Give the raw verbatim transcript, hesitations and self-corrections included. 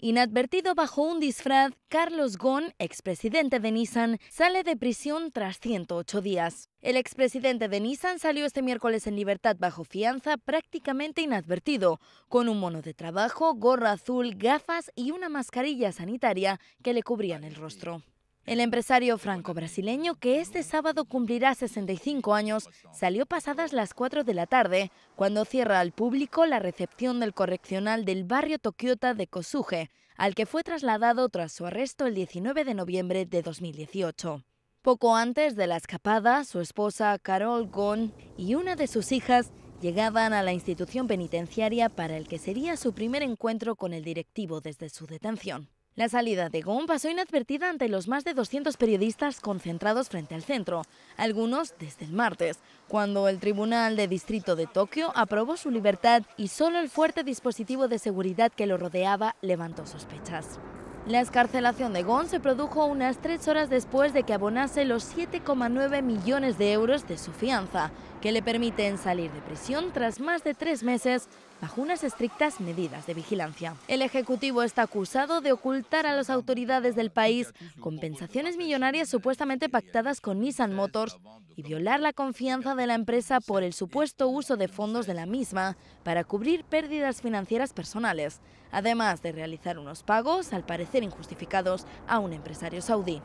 Inadvertido bajo un disfraz, Carlos Ghosn, expresidente de Nissan, sale de prisión tras ciento ocho días. El expresidente de Nissan salió este miércoles en libertad bajo fianza prácticamente inadvertido, con un mono de trabajo, gorra azul, gafas y una mascarilla sanitaria que le cubrían el rostro. El empresario franco-brasileño, que este sábado cumplirá sesenta y cinco años, salió pasadas las cuatro de la tarde, cuando cierra al público la recepción del correccional del barrio Tokiota de Kosuge, al que fue trasladado tras su arresto el diecinueve de noviembre de dos mil dieciocho. Poco antes de la escapada, su esposa Carole Ghosn y una de sus hijas llegaban a la institución penitenciaria para el que sería su primer encuentro con el directivo desde su detención. La salida de Ghosn pasó inadvertida ante los más de doscientos periodistas concentrados frente al centro, algunos desde el martes, cuando el Tribunal de Distrito de Tokio aprobó su libertad y solo el fuerte dispositivo de seguridad que lo rodeaba levantó sospechas. La excarcelación de Ghosn se produjo unas tres horas después de que abonase los siete coma nueve millones de euros de su fianza, que le permiten salir de prisión tras más de tres meses bajo unas estrictas medidas de vigilancia. El Ejecutivo está acusado de ocultar a las autoridades del país compensaciones millonarias supuestamente pactadas con Nissan Motors y violar la confianza de la empresa por el supuesto uso de fondos de la misma para cubrir pérdidas financieras personales, además de realizar unos pagos, al parecer injustificados, a un empresario saudí.